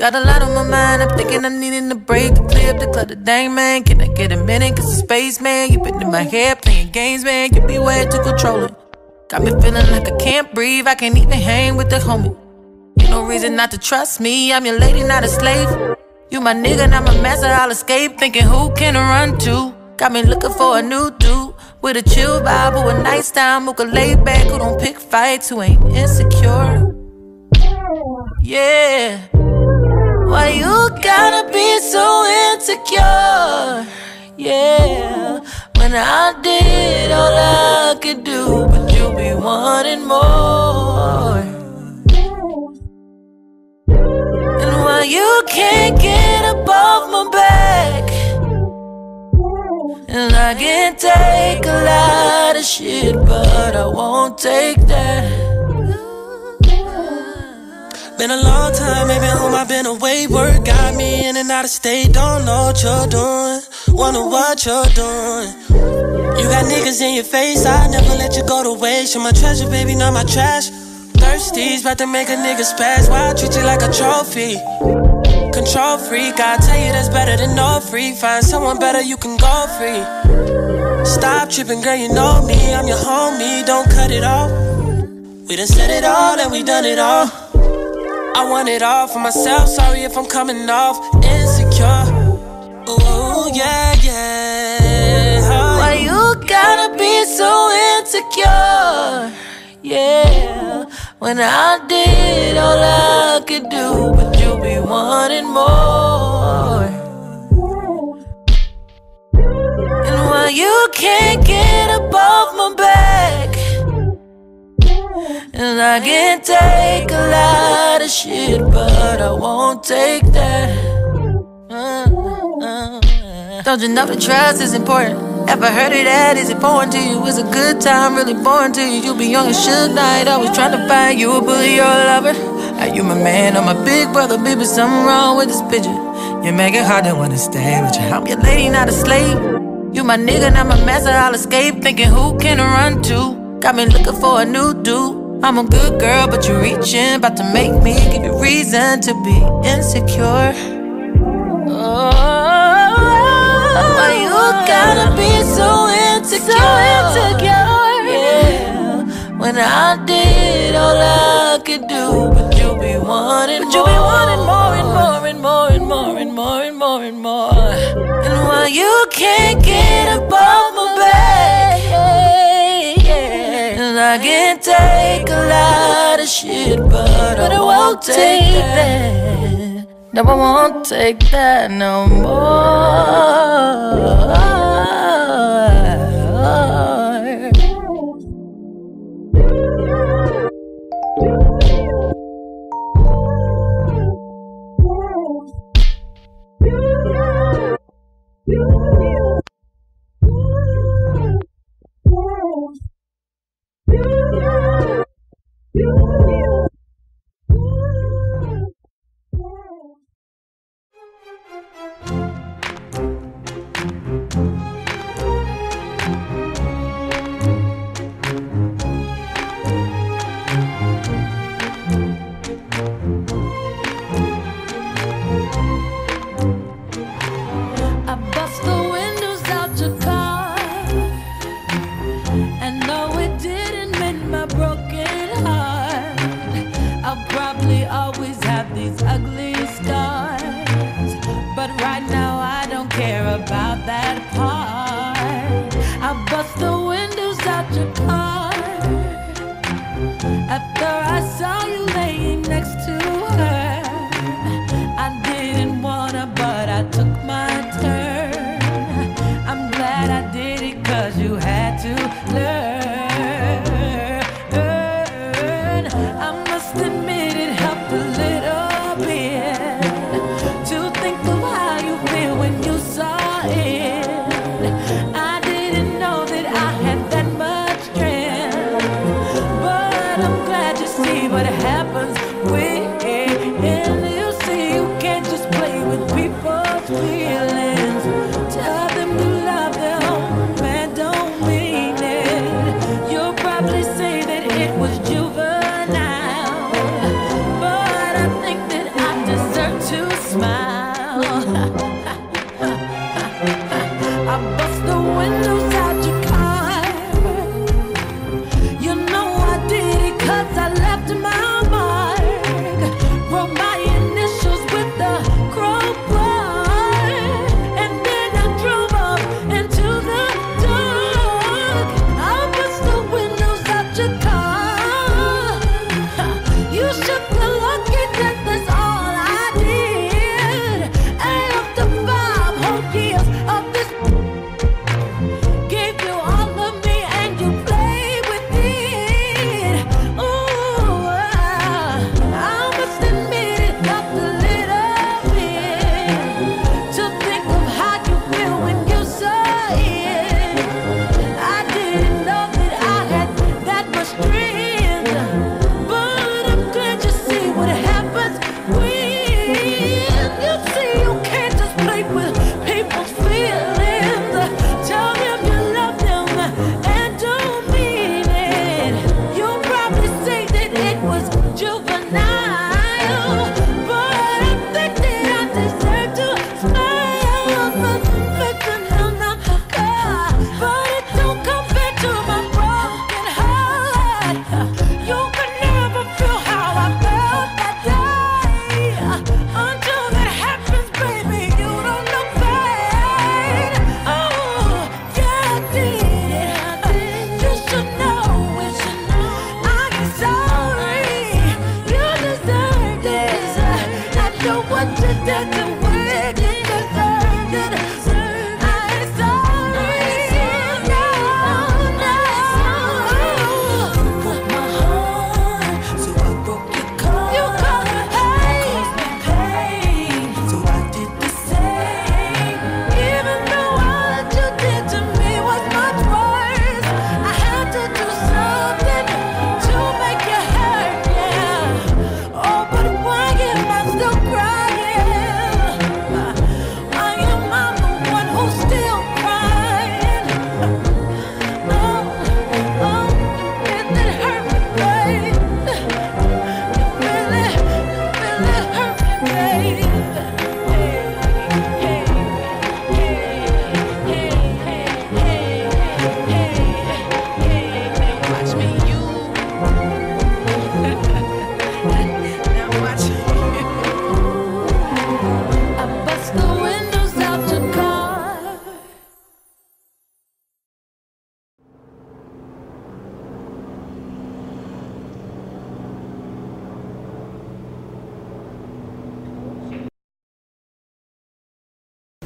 Got a lot on my mind, I'm thinking I'm needing a break. To clear up the clutter, dang man, can I get a minute? Cause it's space, man, you been in my head playing games, man. You be way too controlling. Got me feeling like I can't breathe, I can't even hang with the homie. Ain't no reason not to trust me, I'm your lady, not a slave. You my nigga, not my master, I'll escape. Thinking who can I run to? Got me looking for a new dude with a chill vibe or a nice time, who can lay back, who don't pick fights, who ain't insecure. Yeah. Why you gotta be so insecure? Yeah. When I did all I could do, but you be wanting more. And why you can't get above my back? And I can take a lot of shit, but I won't take that. Been a long time, ain't been home, I've been away. Work got me in and out of state. Don't know what you're doing, wonder what you're doing. You got niggas in your face, I never let you go to waste. You're my treasure, baby, not my trash. Thirsty's about to make a nigga spaz. Why I treat you like a trophy? Control freak, I tell you that's better than no free. Find someone better, you can go free. Stop tripping, girl, you know me, I'm your homie, don't cut it off. We done said it all and we done it all. I want it all for myself, sorry if I'm coming off insecure. Ooh, yeah, yeah. Why you gotta be so insecure? Yeah. When I did all I could do, but you be wanting more. And why you can't get above my back? And I can take a lot of shit, but I won't take that. Don't you know the trust is important? Ever heard of that? Is it foreign to you? Is a good time really boring to you? You be young and should night, always trying to find you a bully or a lover. Are you my man or my big brother? Baby, something wrong with this picture. You make it hard to wanna stay with you. I'm your lady, not a slave. You my nigga, not my master, I'll escape. Thinking who can I run to? Got me looking for a new dude. I'm a good girl, but you're reaching. About to make me give you reason to be insecure. Oh, why you gotta be so insecure? Yeah. When I did all I could do, but you be wanting more and more and more and more and more and more and more. And why you can't get above my back? I can take a lot of shit, but I won't take that. No, I won't take that no more. To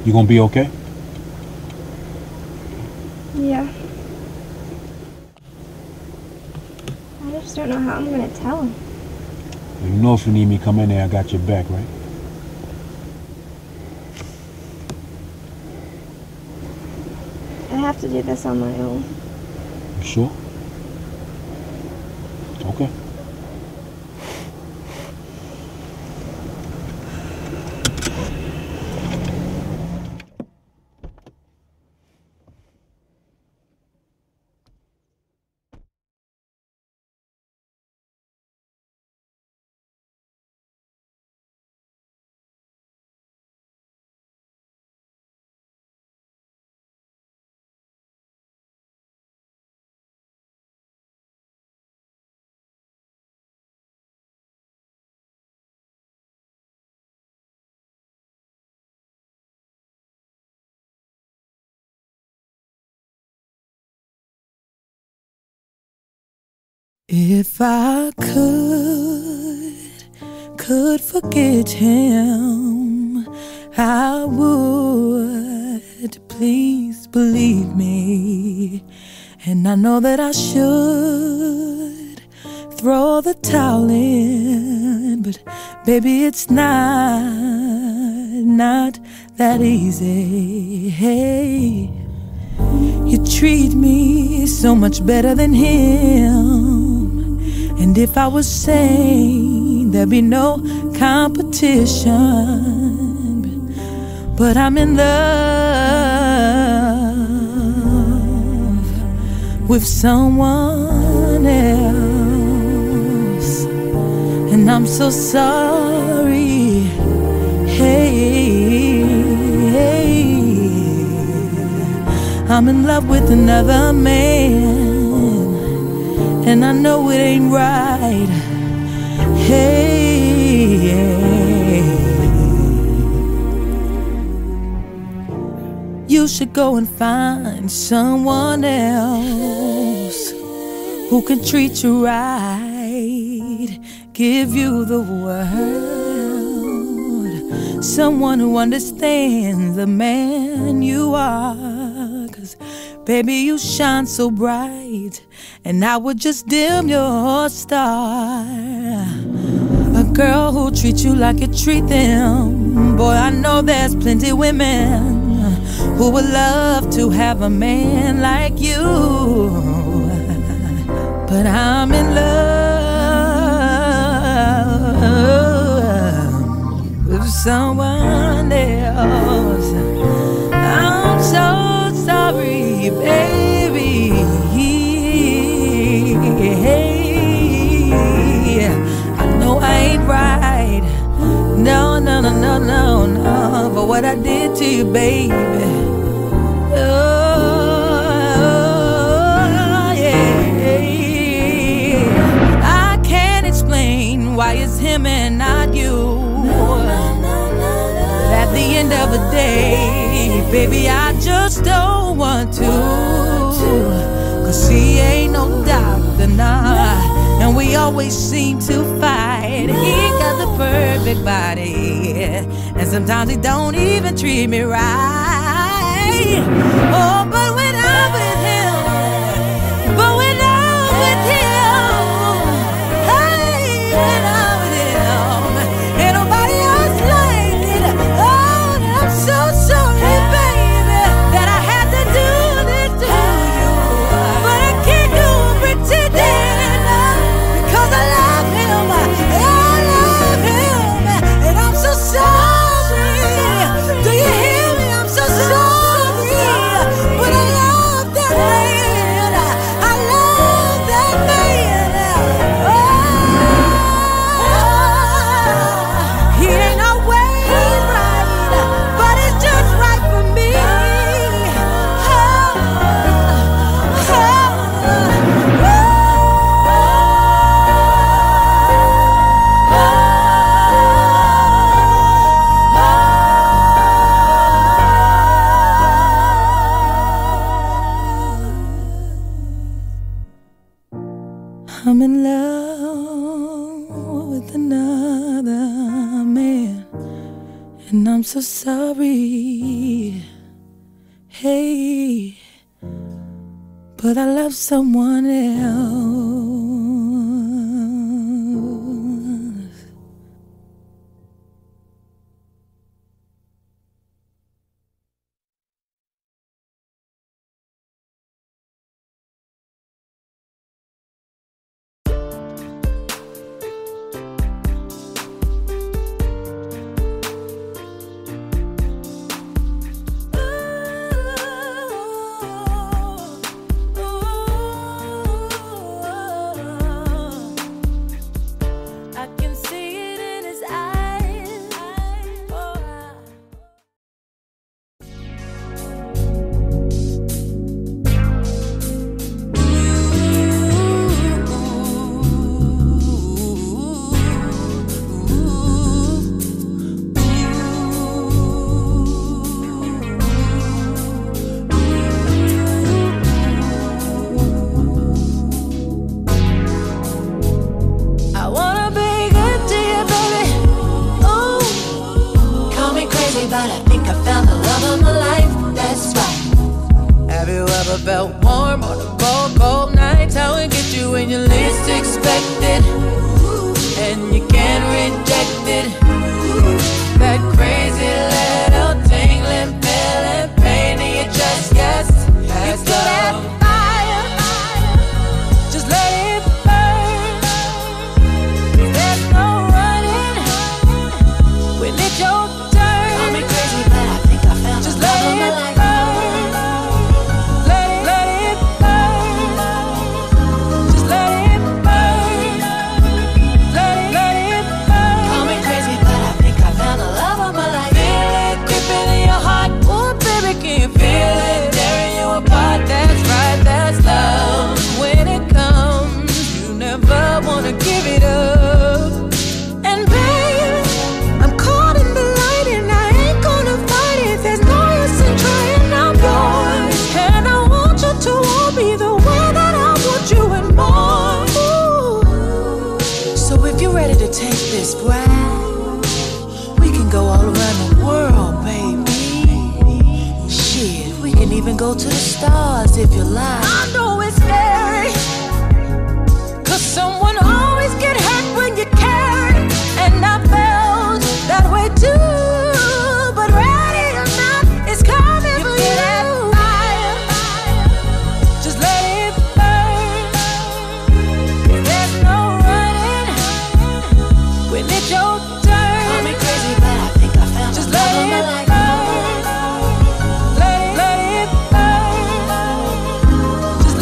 You gonna be okay? Yeah. I just don't know how I'm gonna tell him. You know if you need me, come in there. I got your back, right? I have to do this on my own. You sure? Okay. If I could forget him, I would. Please believe me. And I know that I should throw the towel in, but baby, it's not that easy. Hey, you treat me so much better than him. And if I was sane, there'd be no competition. But I'm in love with someone else, and I'm so sorry. Hey, hey, I'm in love with another man, and I know it ain't right. Hey, you should go and find someone else who can treat you right, give you the world, someone who understands the man you are. 'Cause baby, you shine so bright, and I would just dim your star. A girl who treats you like you treat them. Boy, I know there's plenty women who would love to have a man like you. But I'm in love with someone else. I'm so sorry, baby. Hey, I know I ain't right. No, no, no, no, no, no. But what I did to you, baby. Oh, yeah. I can't explain why it's him and not you. But at the end of the day, baby, I just don't want to, 'cause she ain't no doubt. something up, and we always seem to fight. He got the perfect body, and sometimes he don't even treat me right. Oh, but when I'm with him, but when I'm with him, hey, when I'm with him, ain't nobody else like it. Oh, and I'm so sorry, baby, that I had to do this to you, but I can't do pretending, because I love him, I love him, and I'm so sorry. I'm in love with another man, and I'm so sorry, hey, but I love someone else. But I think I found the love of my life, that's right. Have you ever felt warm on a cold, cold night? How it get you when you least expect it, and you can't reject it. That crazy little tingling feeling, pain in your chest, yes, that's you love. That fire, just let it burn. There's no running when it's your ride. We can go all around the world, baby. Shit, we can even go to the stars if you like. I know it's scary, 'cause someone always get hurt when you care, and I felt that way too. But right now, it's coming for you. That fire, just let it burn. There's no running when it's your turn. Call me crazy, but I think I found just let it burn. Let it burn. Just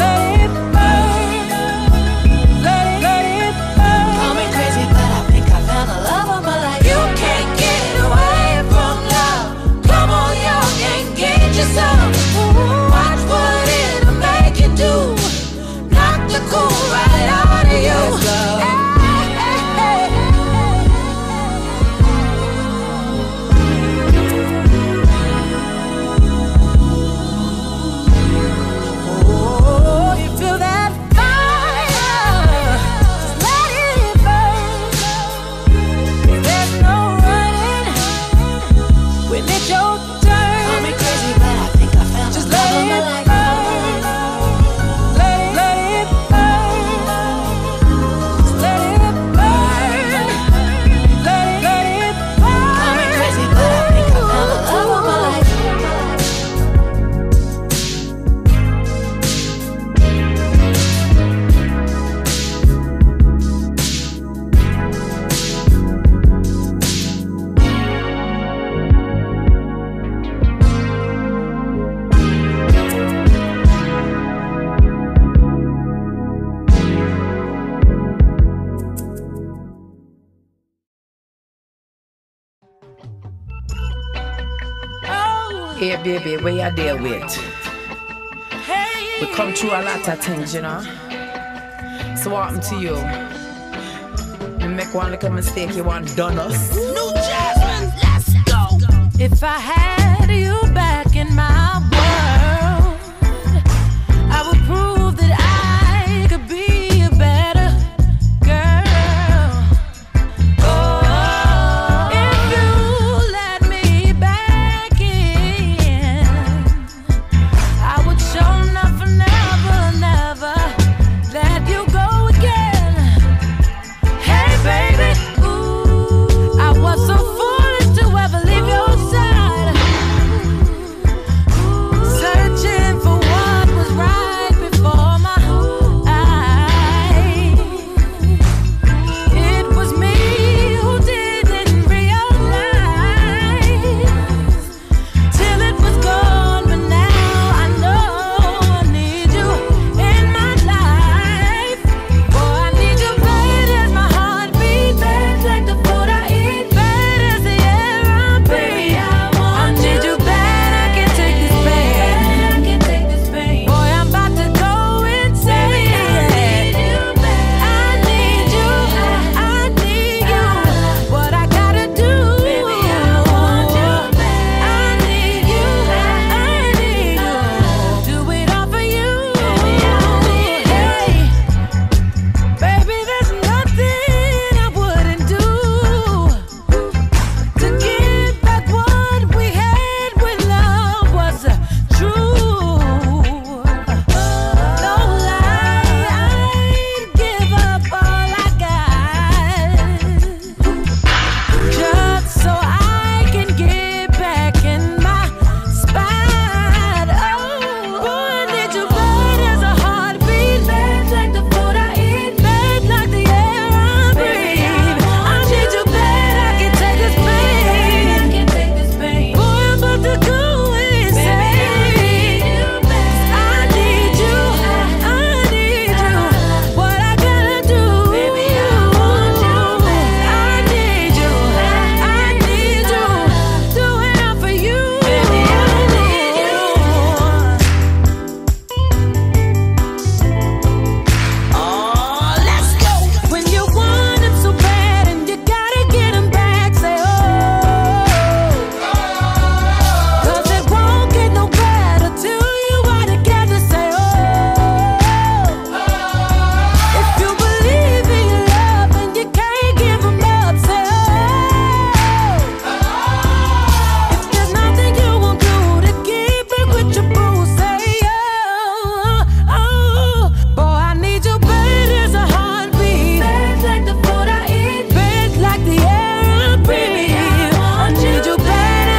Hey, baby, where you there with? Hey. We come through a lot of things, you know. So what happened to you? You make one little mistake, you want done us. New Jazmine, let's go. If I had you back in my world, I would prove that I could be a better girl. Oh, if you let me back in, I would show nothing, never let you go again. Hey, baby, ooh, I was so foolish to ever leave your side. Searching for what was right before my eyes. It was me who didn't realize till it was gone, but now I know I need you in my life. Boy, I need you bad as my heart beat, bad like the food I eat, bad as the air I breathe. I need you bad,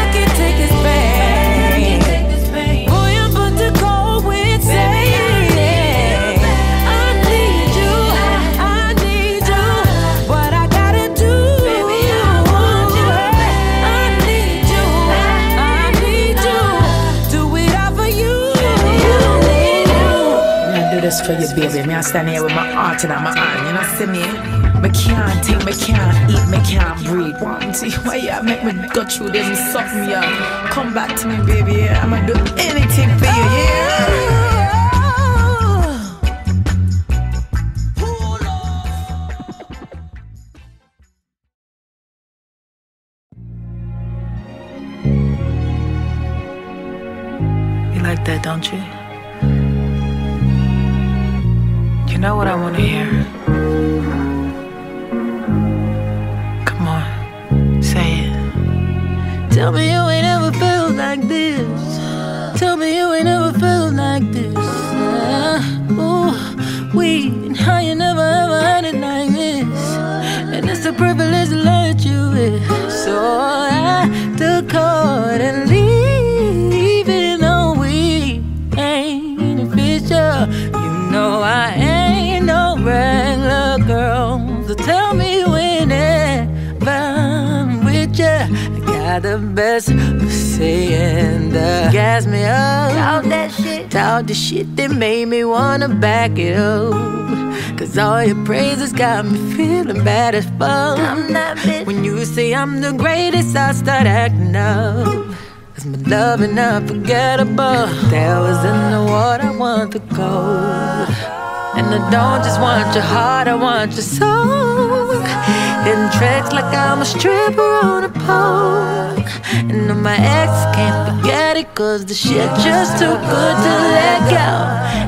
I can't take this pain. Boy, I'm about to go insane. I need you, I need you. What I gotta do? I need you, I need you. Do it all for you. Hey. Baby, there's nothing I wouldn't do to give back what we had when love was true. No lie, I'd give up all I got just so I can get back in my spot. Oh, boy, I need you bad as a heartbeat, bad like the food I eat, bad like the air I breathe. I need you bad, I can take this pain. Boy, I'm about to go insane. I need you, I need you. What I gotta do? I need you, I need you. Do it all for you. Oh, let's go. When you want him so bad and you gotta get him back, say oh. 'Cause it won't get no better till you are together, say oh. If you believe in love and you can't give him up, say oh. If there's nothing you won't do to keep it with your boo, say oh. Oh, boy, I need you bad as a heartbeat, bad like the food I eat, bad like the air I breathe. I need you bad, I can take this pain. Boy, I'm about to go insane. I need you, I need you. What I gotta do? I need you, I need you. Do it all for you. Me, I do this for you, baby. Me, I stand here with my heart and my hand. You know, see me? Me can't think, me can't eat, me can't breathe. Want to why you make me go through this and suck me up? Come back to me, baby. Yeah. I'ma do anything for you, yeah. Oh. You like that, don't you? You know what I want to hear. Come on, say it. Tell me you ain't ever felt like this. Tell me you ain't ever felt like this. Ooh, we and how you never ever had it like this. And it's a privilege to let you in. So I took hold and leave it on. We ain't in the picture. You know I ain't no regular girl. So tell me when I'm with ya. I got the best of saying the gas me up. Talk that shit. Talk the shit that made me wanna back it up. 'Cause all your praises got me feeling bad as fuck. I'm not bitch. When you say I'm the greatest, I start acting up. 'Cause my love is unforgettable. There was in the water, I want the gold. And I don't just want your heart, I want your soul. Hitting tricks like I'm a stripper on a pole. And on my ex, can't forget it, 'cause the shit just too good to let go.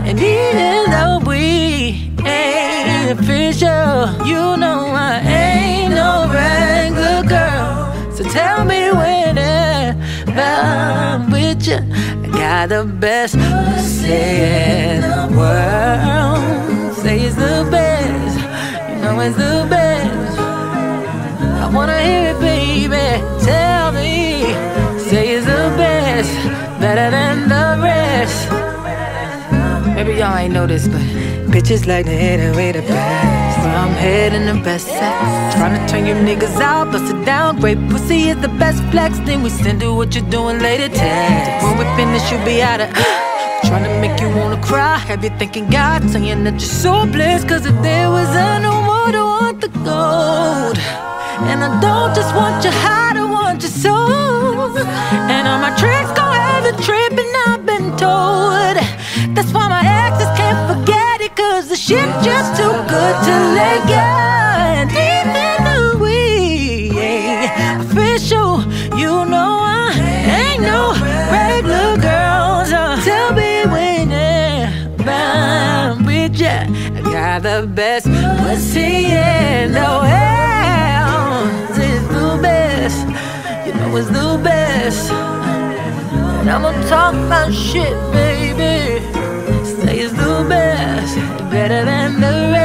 And even though we ain't official, you know I ain't no regular girl. So tell me when I'm with you, I got the best pussy in the world. Say it's the best, you know it's the best. I wanna hear it, baby, tell me. Say it's the best, better than the rest. Maybe y'all ain't know this, but bitches like to hit it with the best. Well, I'm hitting the best sex. Tryna turn you niggas out, bust it down. Great pussy is the best flex. Then we send you what you're doing later text. When we finish, you'll be out of tryna make you wanna cry. Have you thanking God, saying that you're so blessed. 'Cause if there was a no more, I want the gold. And I don't just want your heart, I want your soul. And all my tricks gon' have you trippin', I've been told. That's why my exes can't forget it, 'cause the shit just too good to let go. And even though we ain't official, you know I ain't no regular girl. So tell me when I'm with ya, I got the best pussy in the world. It's the best, you know it's the best. And I'ma talk my shit, baby. Say it's the best, better than the rest.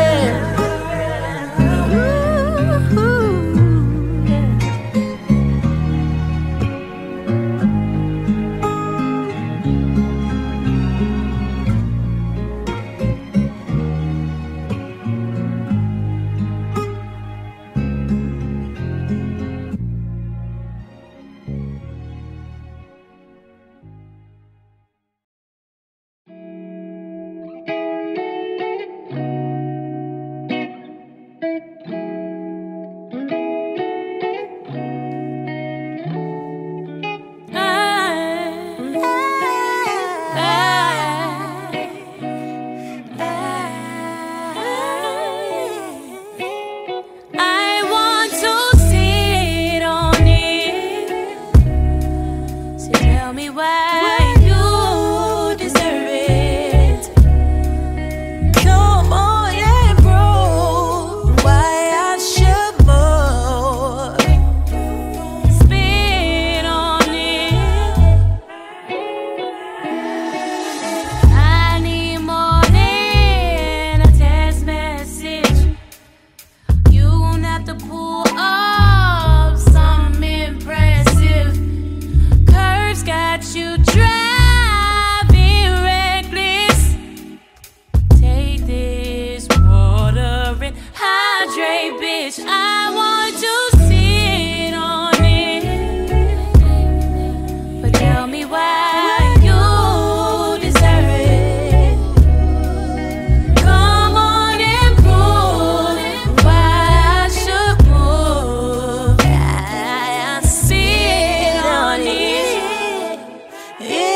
Yeah.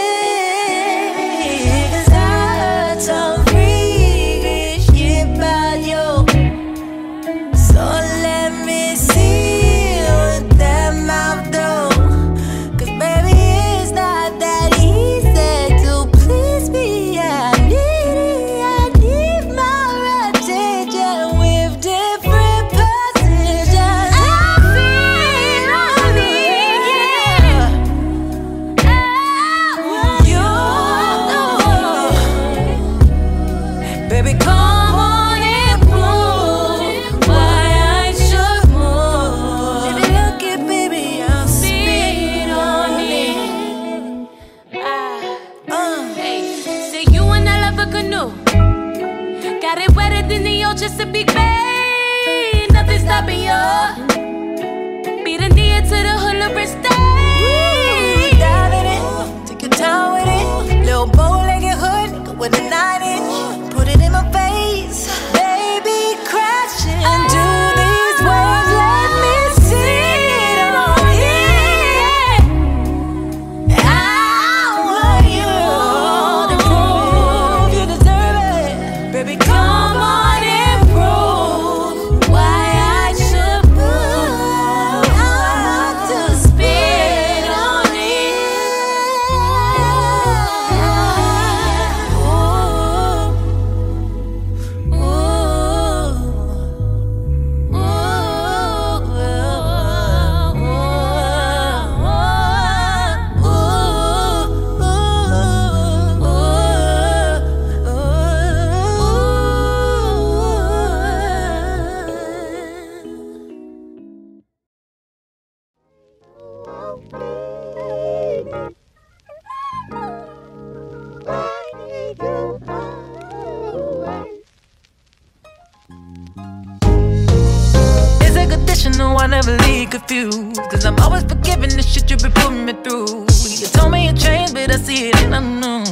never leave confused, cause I'm always forgiving the shit you been putting me through. You told me it changed, but I see it and I knew,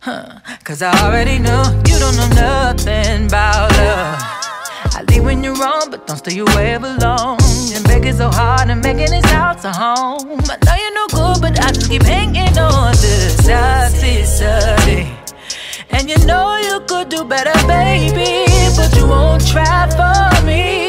huh. Cause I already knew you don't know nothing about love. I leave when you're wrong, but don't stay away alone. And begging so hard and making this house a home. I know you're no good, but I just keep hanging on to toxicity. And you know you could do better, baby, but you won't try for me.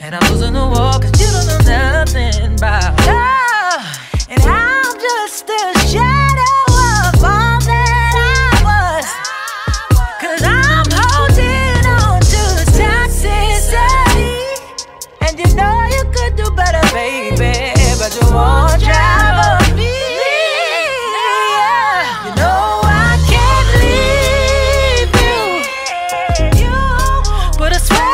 And I'm losing the war, cause you don't know nothing about love. And I'm just a shadow of all that I was, cause I'm holding on to toxicity. And you know you could do better, baby, but you won't drive on me. You know I can't leave you, but I swear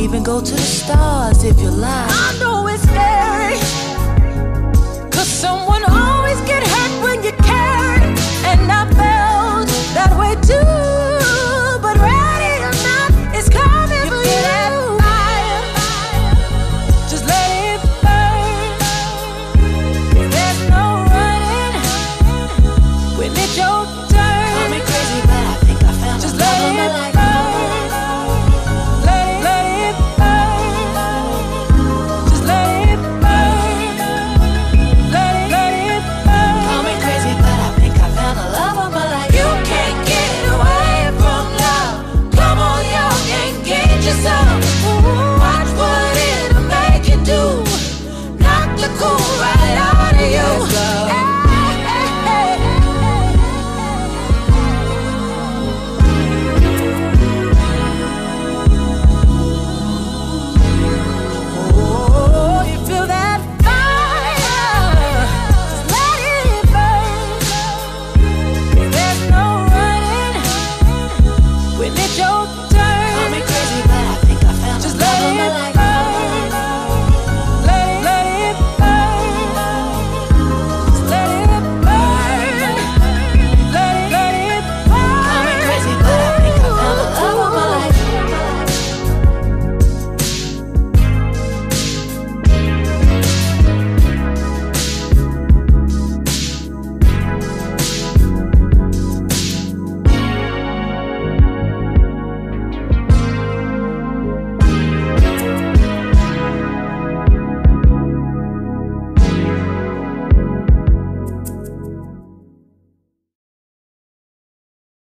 even go to the stars if you lie. I know it's there.